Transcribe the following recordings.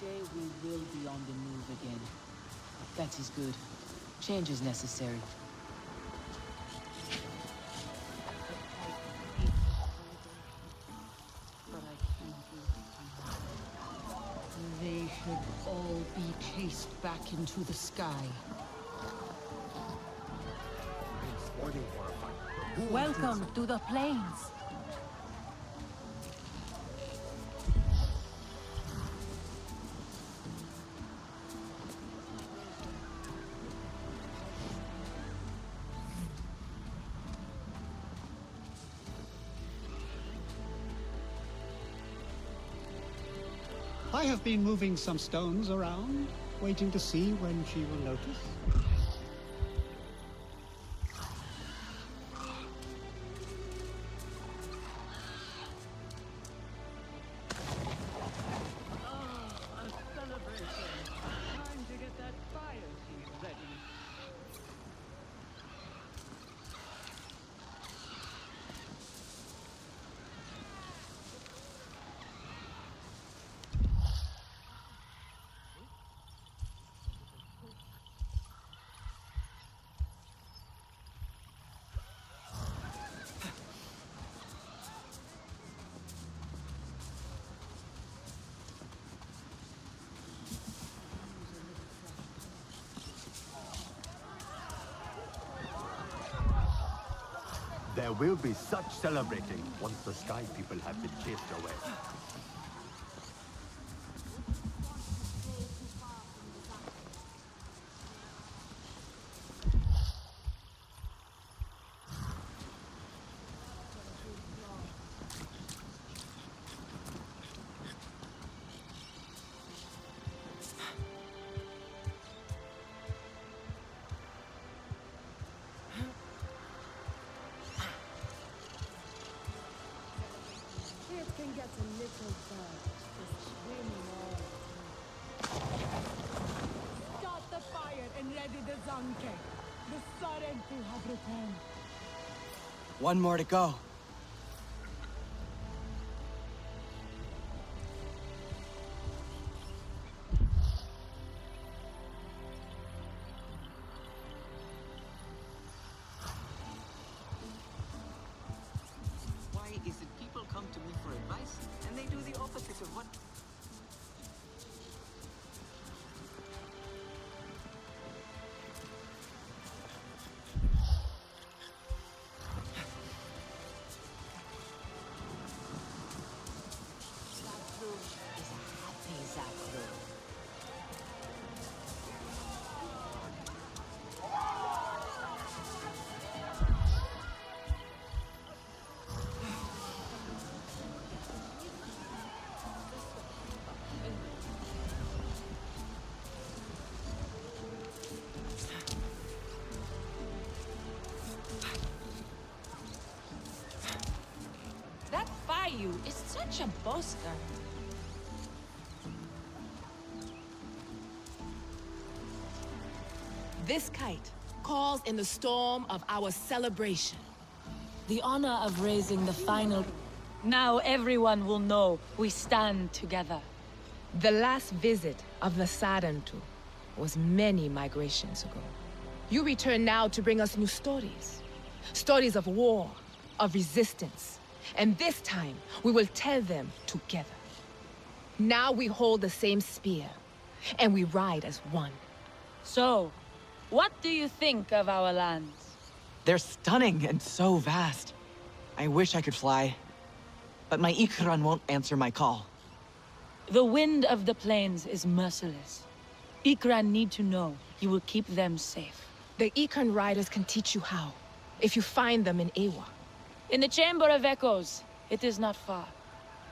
day we will be on the move again. But that is good. Change is necessary. They should all be chased back into the sky. Welcome to the plains. I have been moving some stones around, waiting to see when she will notice. There will be such celebrating once the Sky People have been chased away. Start the fire and ready the Zanke. The Sarentu have returned. One more to go. You is such a boaster. This kite calls in the storm of our celebration. The honor of raising the final... Now everyone will know we stand together. The last visit of the Sarentu was many migrations ago. You return now to bring us new stories. Stories of war, of resistance. And this time, we will tell them together. Now we hold the same spear, and we ride as one. So, what do you think of our lands? They're stunning and so vast. I wish I could fly, but my Ikran won't answer my call. The wind of the plains is merciless. Ikran need to know you will keep them safe. The Ikran riders can teach you how, if you find them in Ewa. In the Chamber of Echoes, it is not far.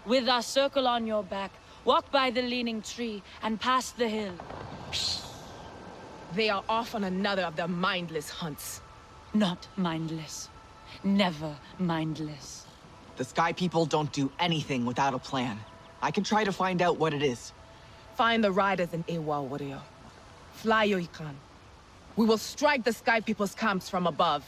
With our circle on your back, walk by the leaning tree and past the hill. They are off on another of their mindless hunts. Not mindless. Never mindless. The Sky People don't do anything without a plan. I can try to find out what it is. Find the riders in Ewa Wario. Fly, Yoikan. We will strike the Sky People's camps from above.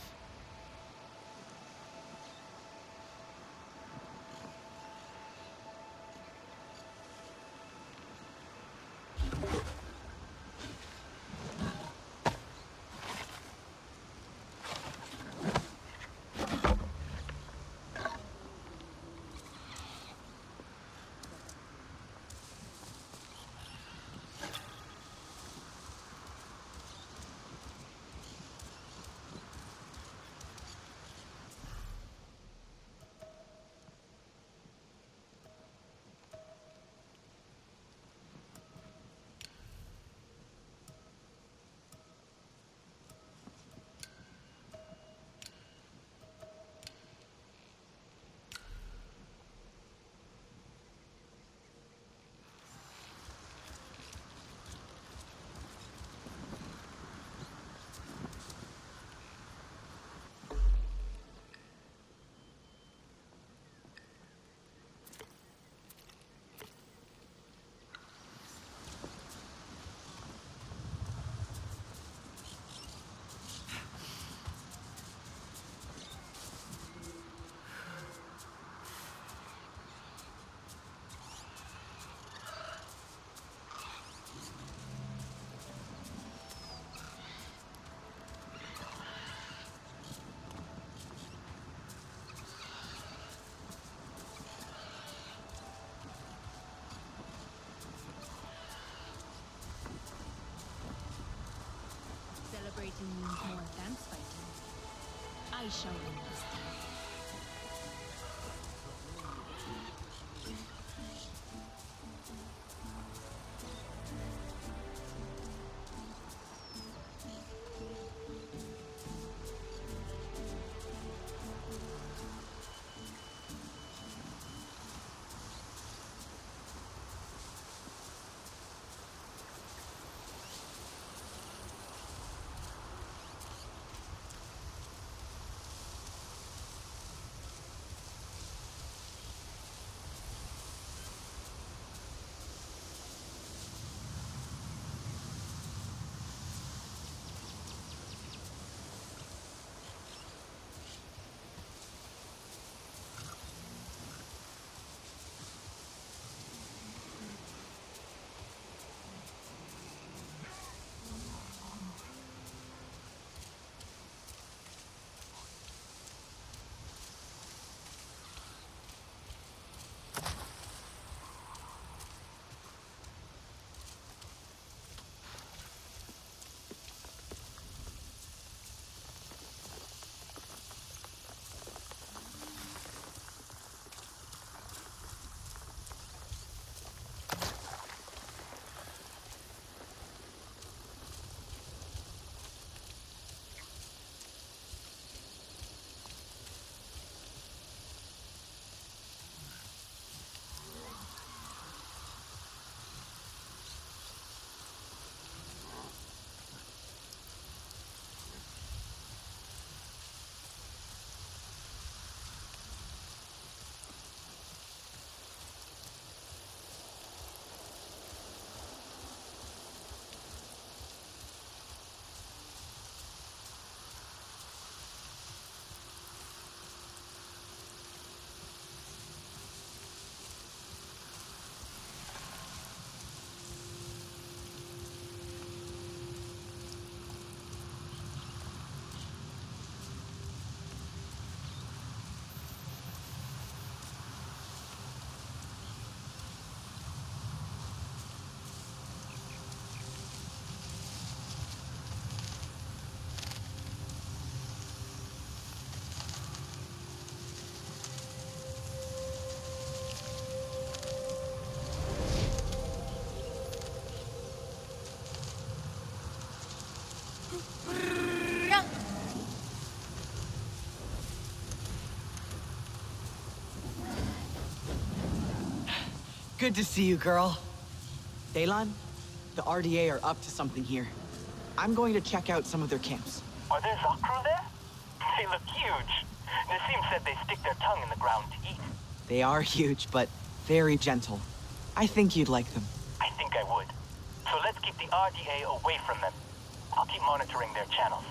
fighting means more advanced fighting. I shall win this time. Good to see you, girl. Daylon, the RDA are up to something here. I'm going to check out some of their camps. Are there Zakru there? They look huge. Nassim said they stick their tongue in the ground to eat. They are huge, but very gentle. I think you'd like them. I think I would. So let's keep the RDA away from them. I'll keep monitoring their channels.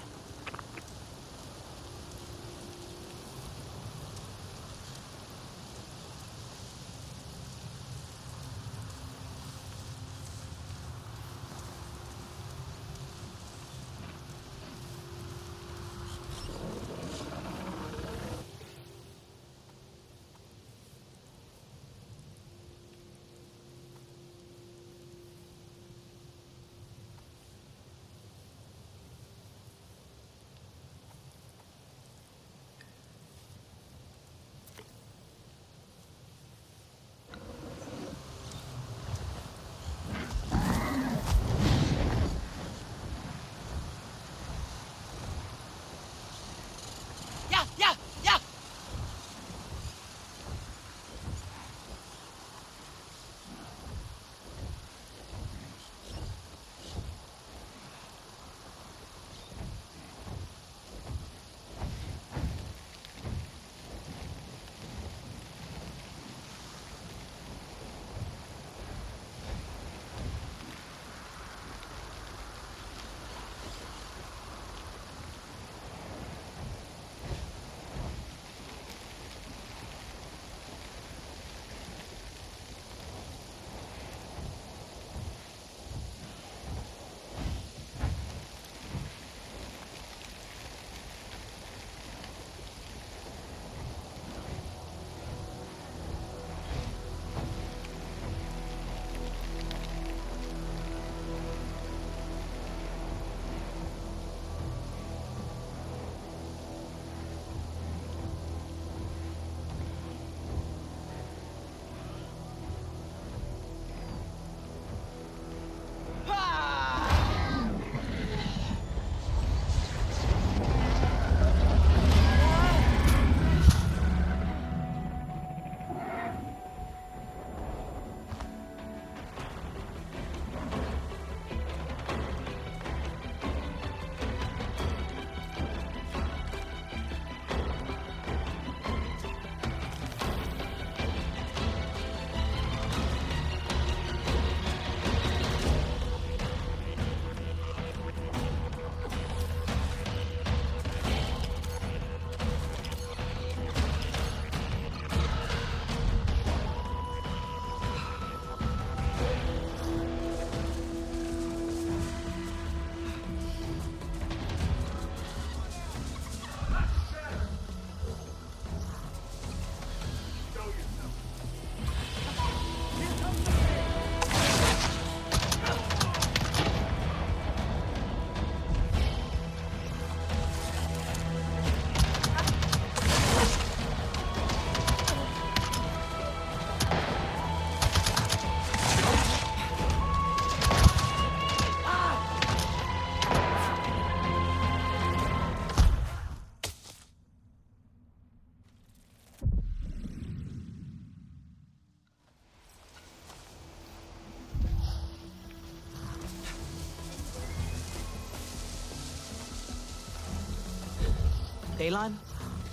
Daylan,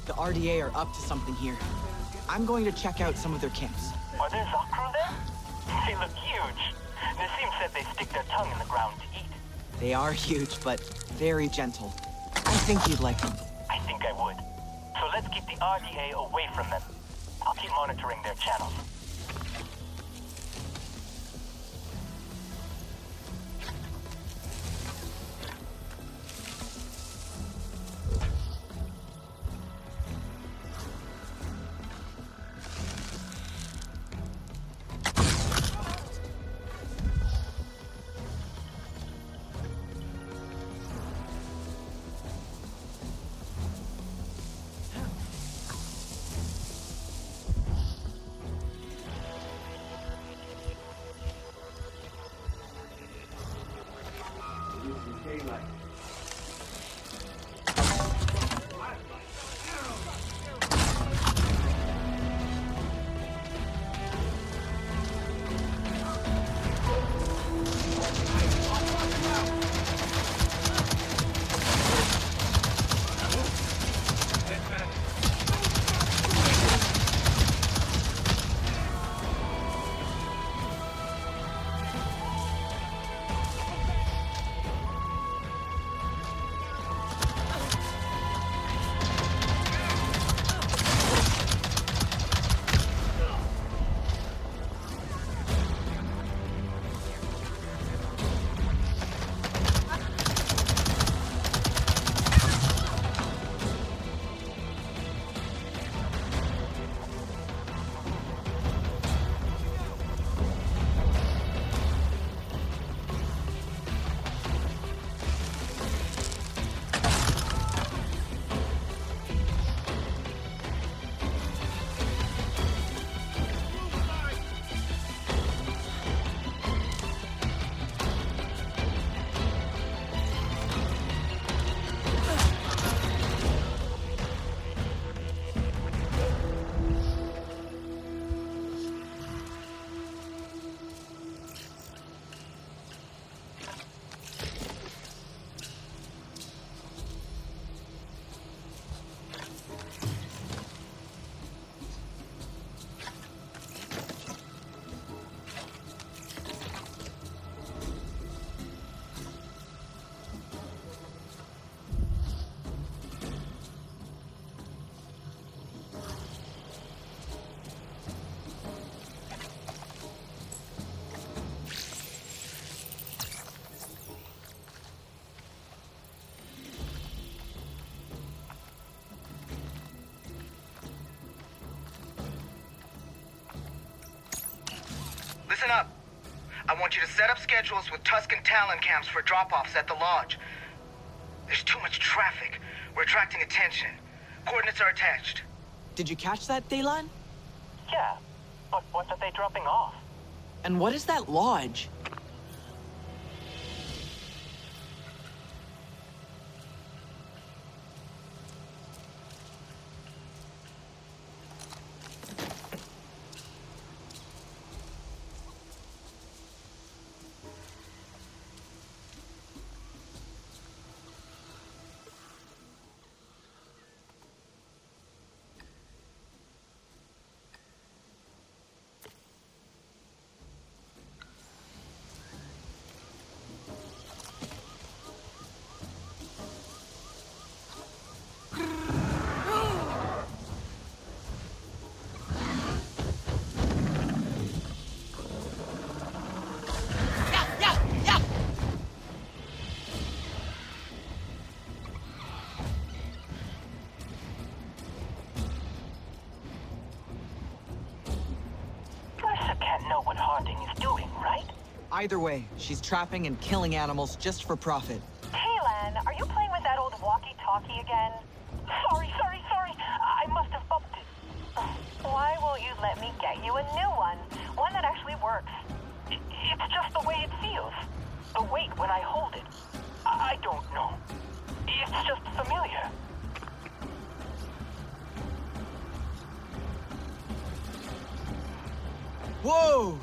the RDA are up to something here. I'm going to check out some of their camps. Are there Zakru there? They look huge. Nassim said they stick their tongue in the ground to eat. They are huge, but very gentle. I think you'd like them. I think I would. So let's keep the RDA away from them. I'll keep monitoring their channels. Listen up. I want you to set up schedules with Tuscan Talon camps for drop-offs at the lodge. There's too much traffic. We're attracting attention. Coordinates are attached. Did you catch that, Daylan? Yeah, but what are they dropping off? And what is that lodge? Either way, she's trapping and killing animals just for profit. Hey, Lan, are you playing with that old walkie-talkie again? Sorry. I must have bumped it. Why won't you let me get you a new one? One that actually works. It's just the way it feels. The weight when I hold it. I don't know. It's just familiar. Whoa!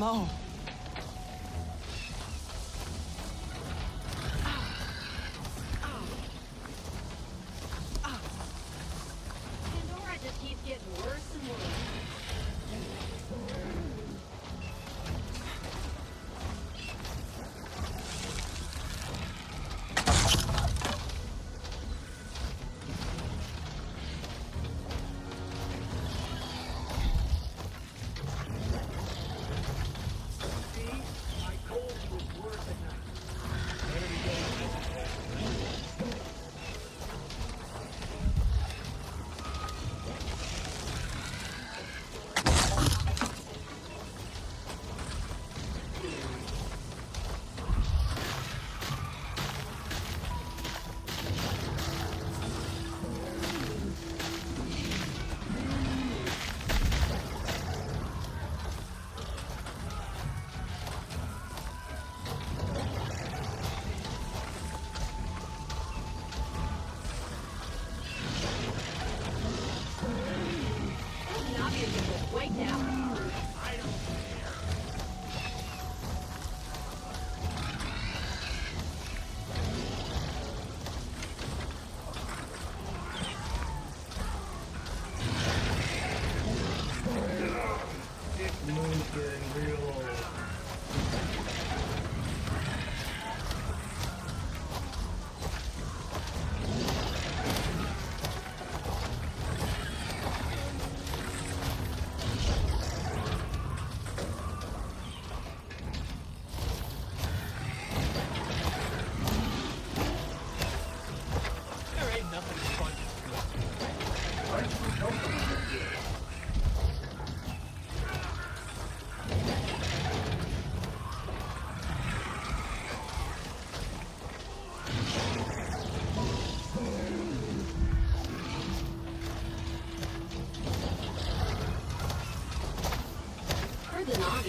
No.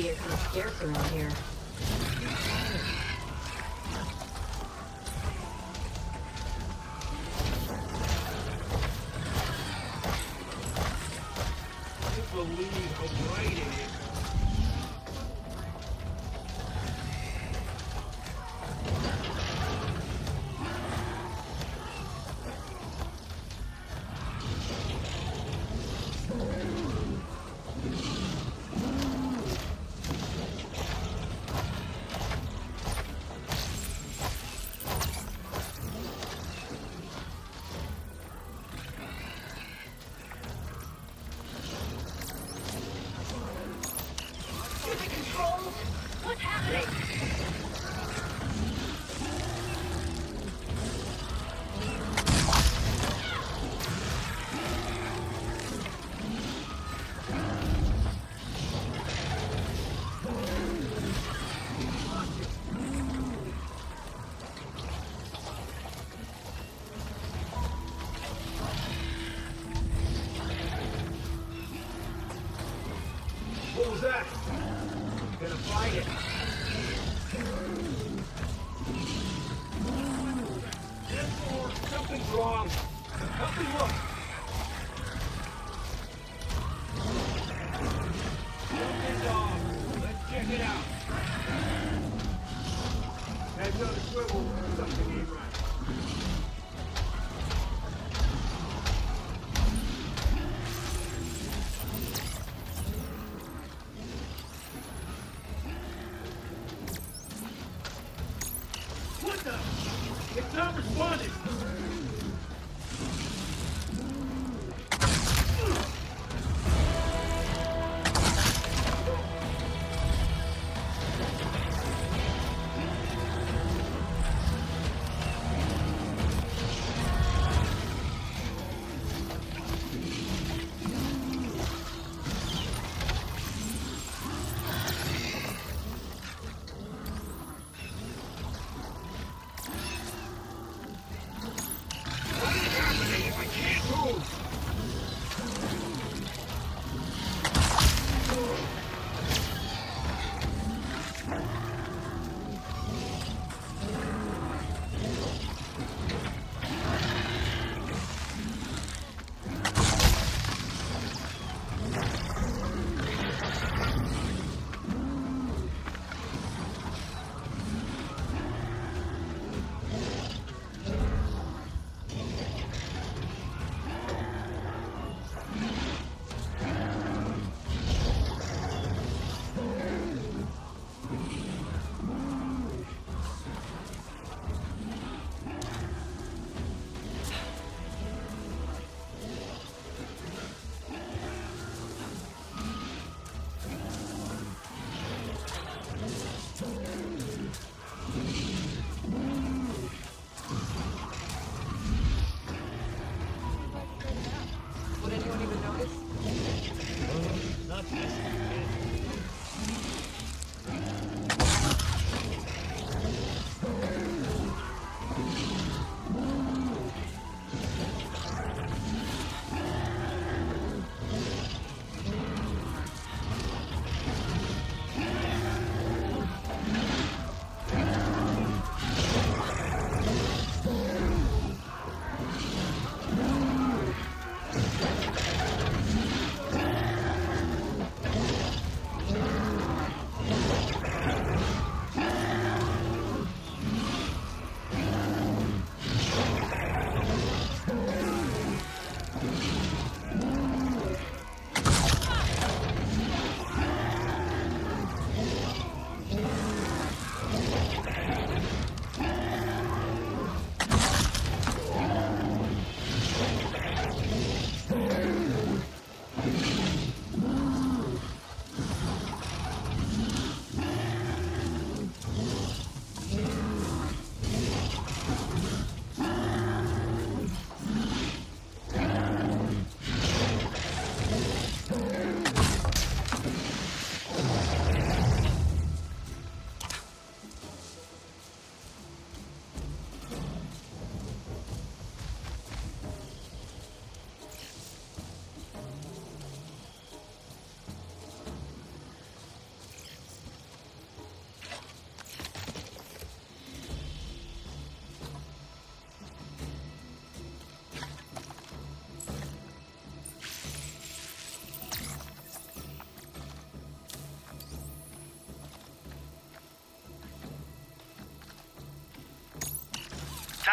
be a kind of scarce around here.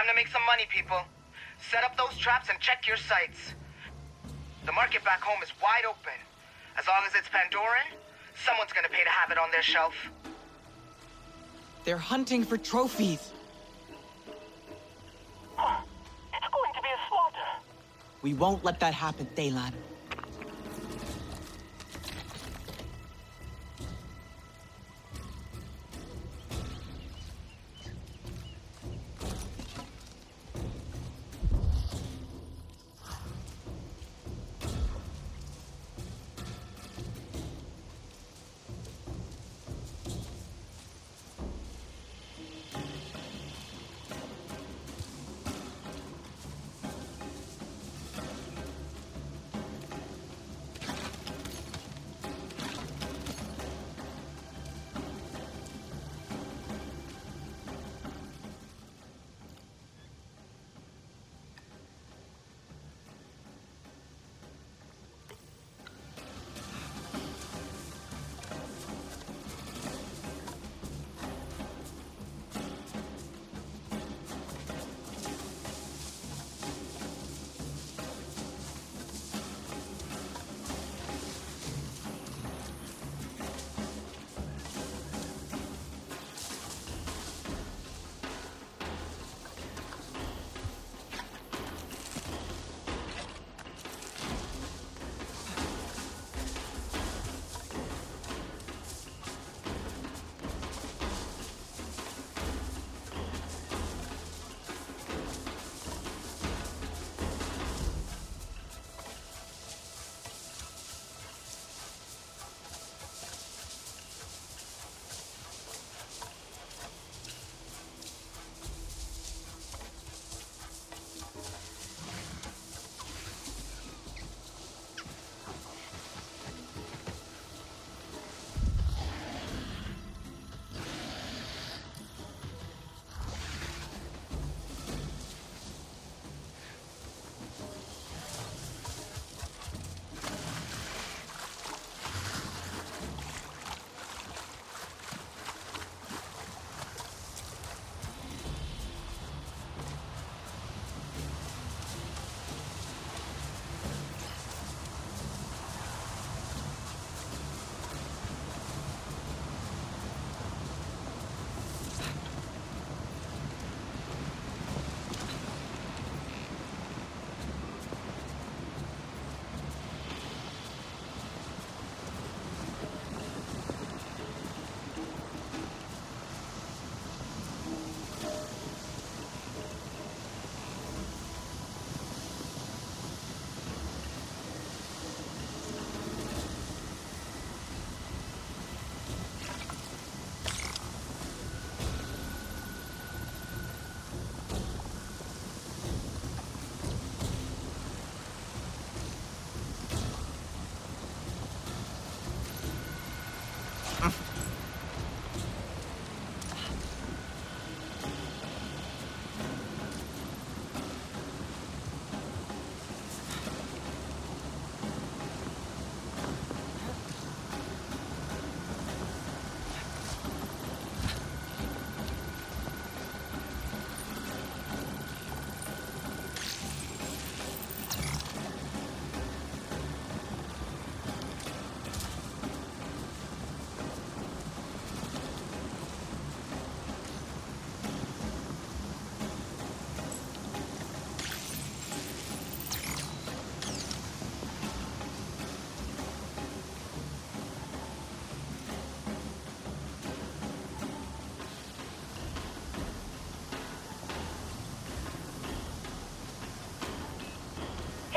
Time to make some money, people. Set up those traps and check your sights. The market back home is wide open. As long as it's Pandoran, someone's gonna pay to have it on their shelf. They're hunting for trophies. It's going to be a slaughter. We won't let that happen, Talon.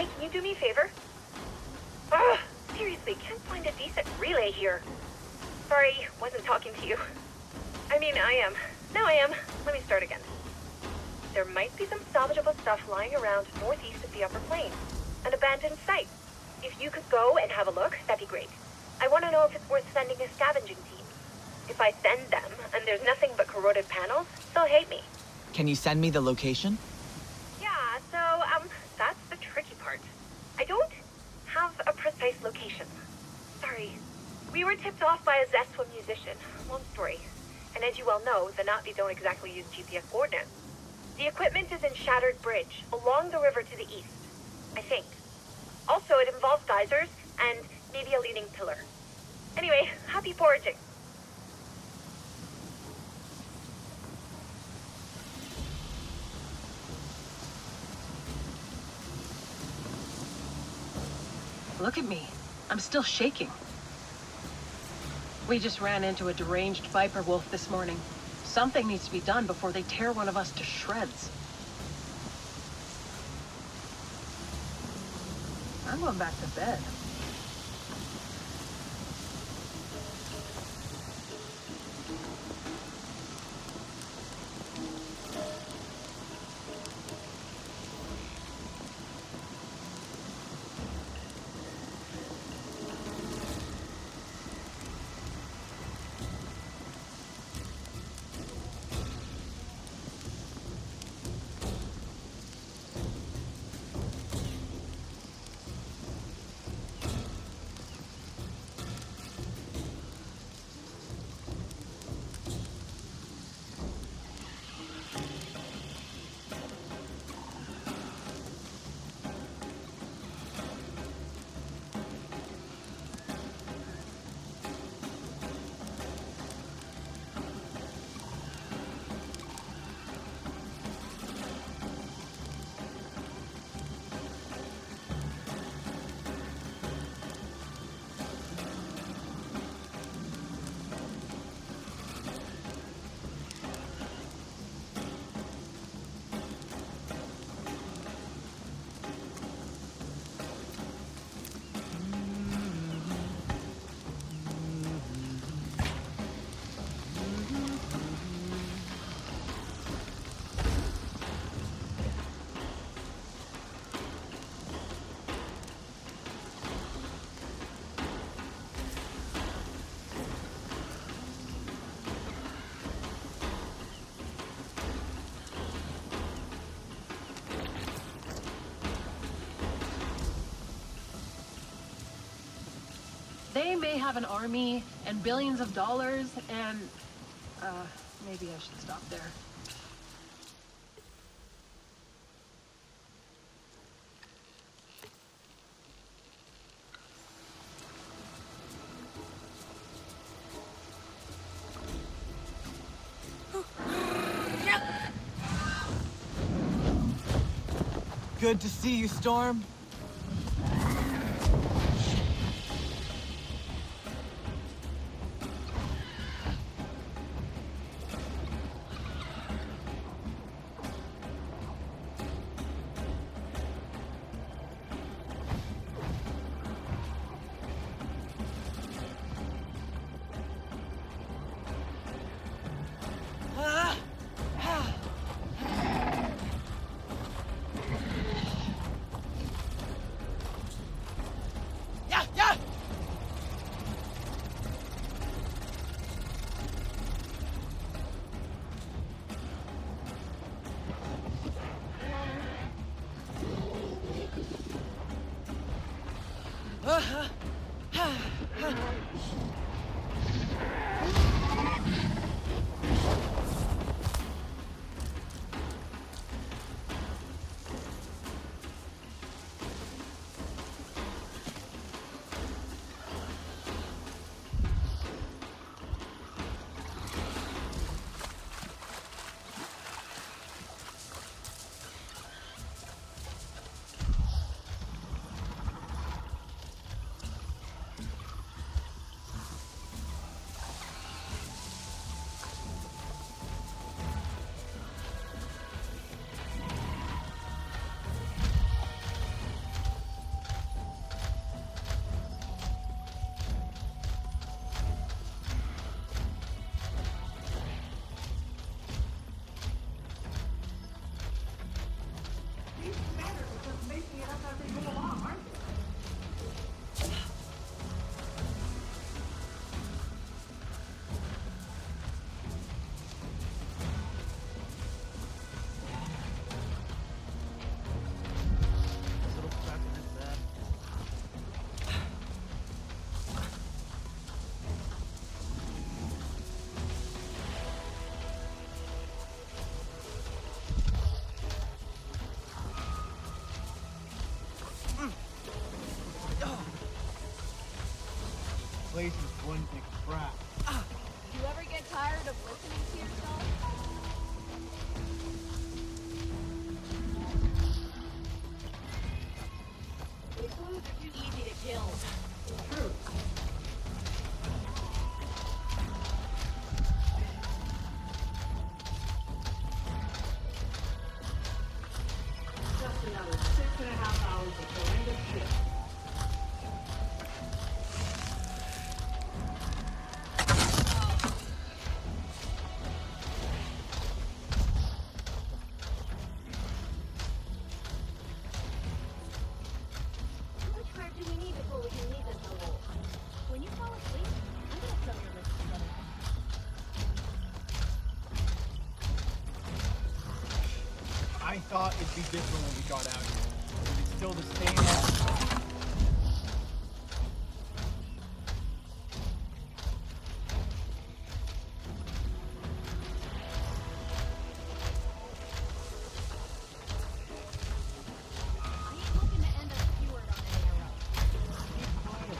Can you do me a favor? Ugh, seriously, can't find a decent relay here. Sorry, wasn't talking to you. I mean, I am. Now I am. Let me start again. There might be some salvageable stuff lying around northeast of the upper plain. An abandoned site. If you could go and have a look, that'd be great. I want to know if it's worth sending a scavenging team. If I send them, and there's nothing but corroded panels, they'll hate me. Can you send me the location? Yeah, so, that's the tricky part. I don't have a precise location. Sorry. We were tipped off by a Zeswa musician. Long story. And as you well know, the Nazis don't exactly use GPS coordinates. The equipment is in Shattered Bridge, along the river to the east, I think. Also, it involves geysers and maybe a leaning pillar. Anyway, happy foraging. Look at me. I'm still shaking. We just ran into a deranged viper wolf this morning. Something needs to be done before they tear one of us to shreds. I'm going back to bed. They may have an army, and billions of dollars, and... maybe I should stop there. Good to see you, Storm. place is one big crap. Do you ever get tired of listening to yourself? Too easy to kill. True. Just another 6.5 hours before end of be different when we got out here. It's still the same. I ain't looking to end up skewered on an arrow. Be quiet.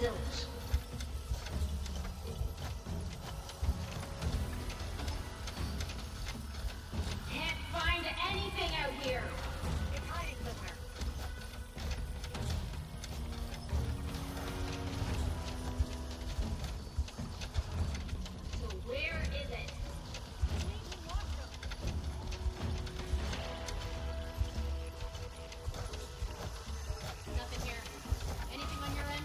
Zilch. Can't find anything out here. It's hiding somewhere. So where is it? Nothing here. Anything on your end?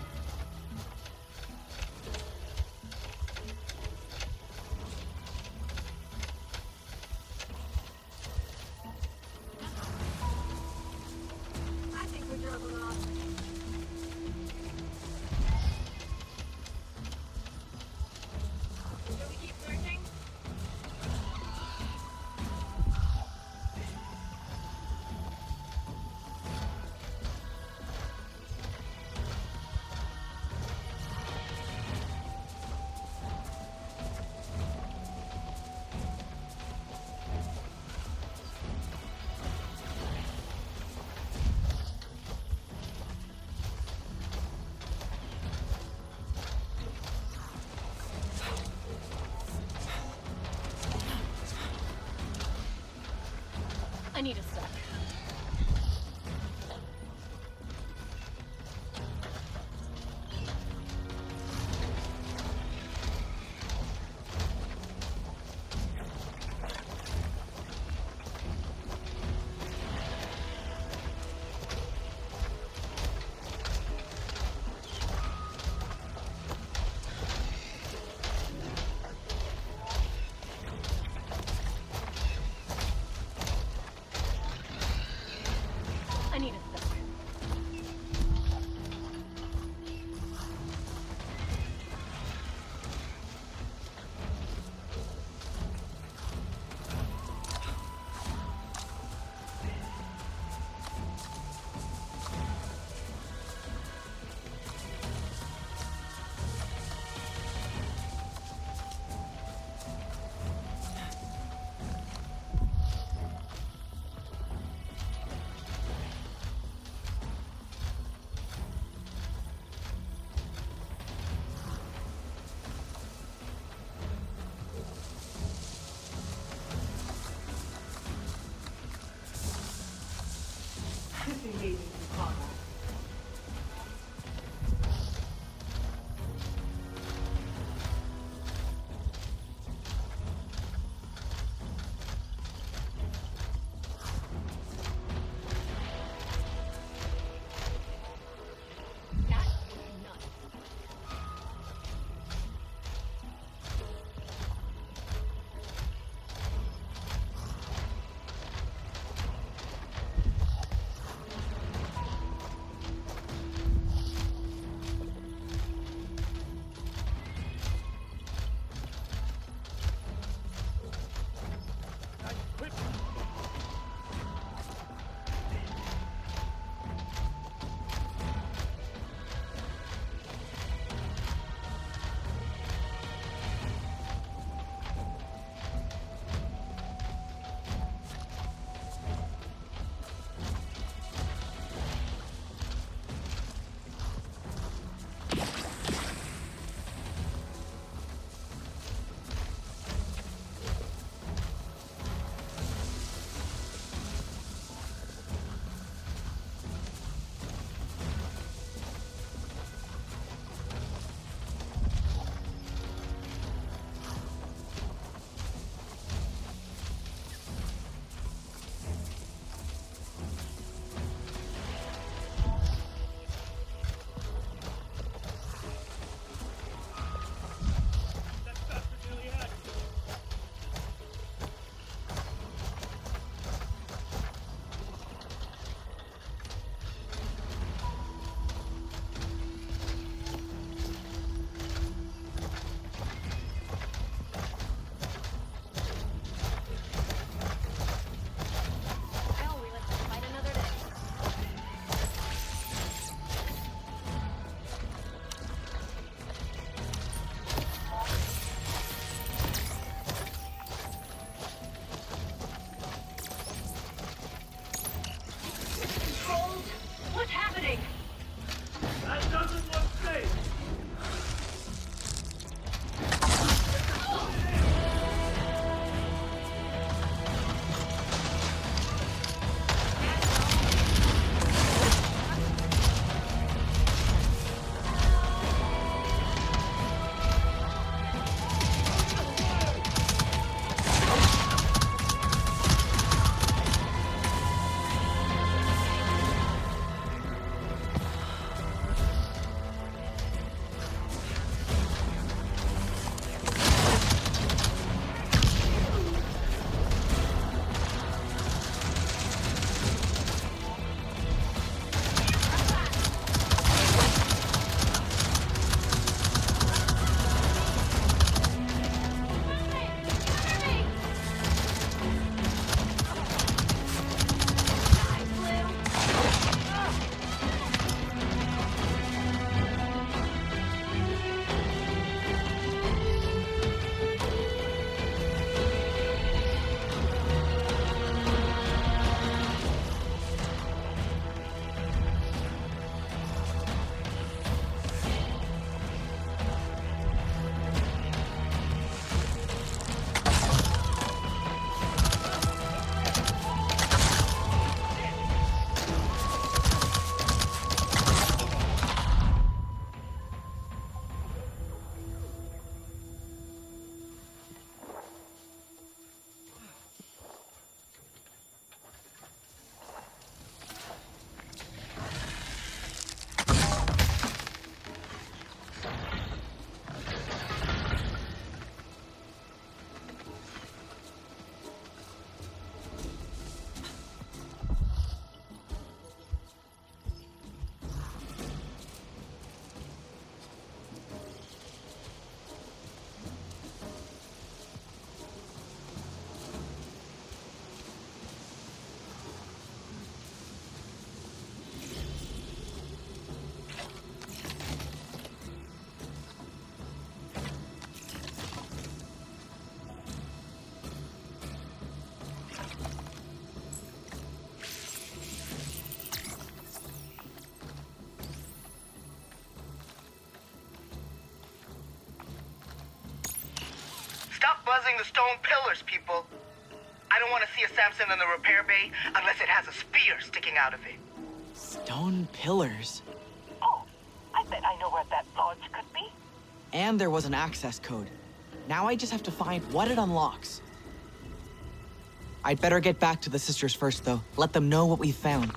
housing the stone pillars, people. I don't want to see a Samson in the repair bay unless it has a spear sticking out of it. Stone pillars? Oh, I bet I know where that lodge could be. And there was an access code. Now I just have to find what it unlocks. I'd better get back to the sisters first, though. Let them know what we found.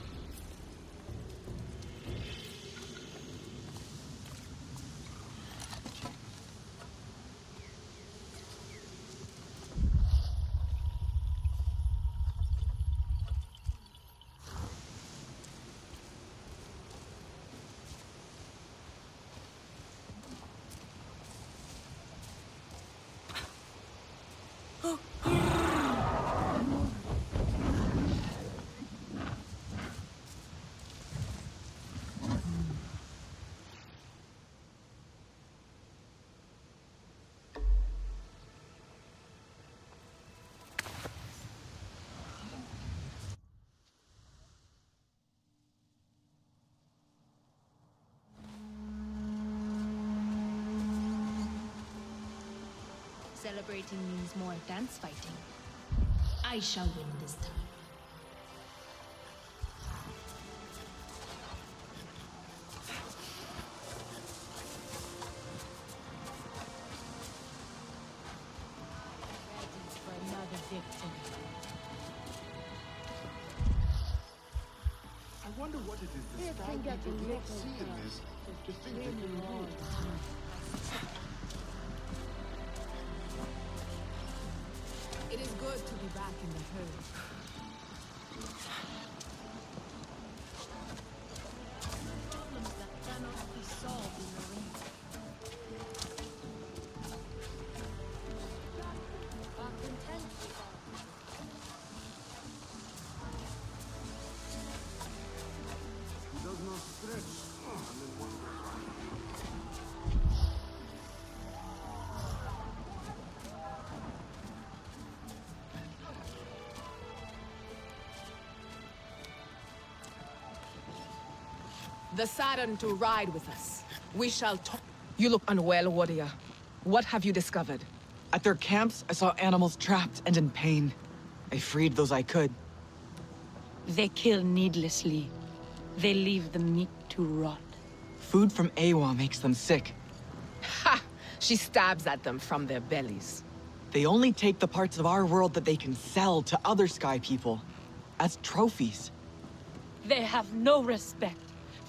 Celebrating means more dance fighting. I shall win this time. Ready for another victory. I wonder what it is this time people do not see in this to think they can do. It is good to be back in the herd. Problems that cannot be solved in the ring. Are content with that. He does not stretch. The Sarentu ride with us. We shall talk. You look unwell, warrior. What have you discovered? At their camps, I saw animals trapped and in pain. I freed those I could. They kill needlessly. They leave the meat to rot. Food from Ewa makes them sick. Ha! She stabs at them from their bellies. They only take the parts of our world that they can sell to other sky people. As trophies. They have no respect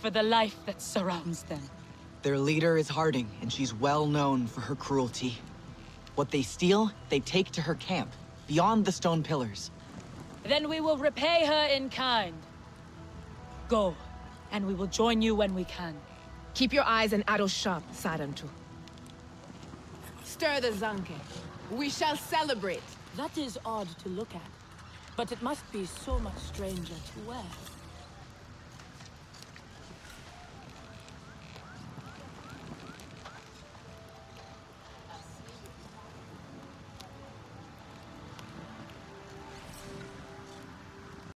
for the life that surrounds them. Their leader is Harding, and she's well known for her cruelty. What they steal, they take to her camp, beyond the stone pillars. Then we will repay her in kind. Go, and we will join you when we can. Keep your eyes and arrows sharp, Sarentu. Stir the zanke. We shall celebrate. That is odd to look at, but it must be so much stranger to wear.